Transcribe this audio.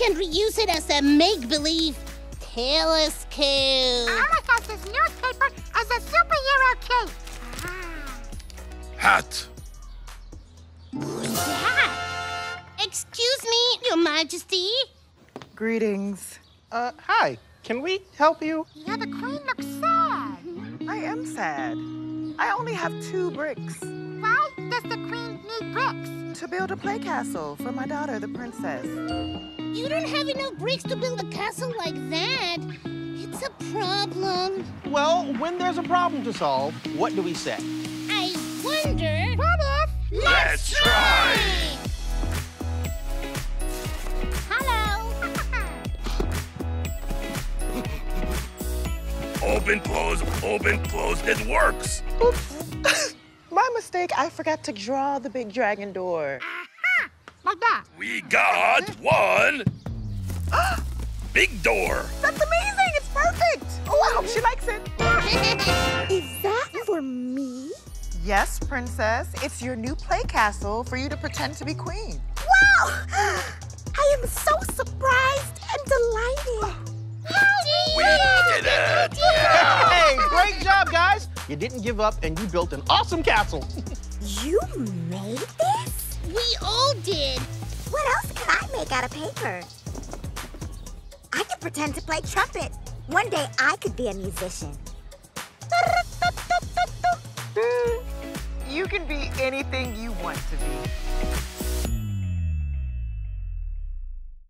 can reuse it as a make-believe telescope. I got this newspaper as a superhero cape. Hat. Who's that? Excuse me, Your Majesty. Greetings. Hi. Can we help you? Yeah, the queen looks sad. I am sad. I only have 2 bricks. Why does the queen need bricks? To build a play castle for my daughter, the princess. You don't have enough bricks to build a castle like that. It's a problem. Well, when there's a problem to solve, what do we say? I wonder... What if... Let's try! Hello. Open, close, it works. Oops. My mistake, I forgot to draw the big dragon door. Aha! Like that. We got one big door. That's amazing, it's perfect. Oh, I hope she likes it. Is that for me? Yes, princess. It's your new play castle for you to pretend to be queen. Wow! I am so surprised and delighted. We did it! Yeah. Hey, great job, guys! You didn't give up, and you built an awesome castle. You made this? We all did. What else could I make out of paper? I could pretend to play trumpet. One day, I could be a musician. You can be anything you want to be.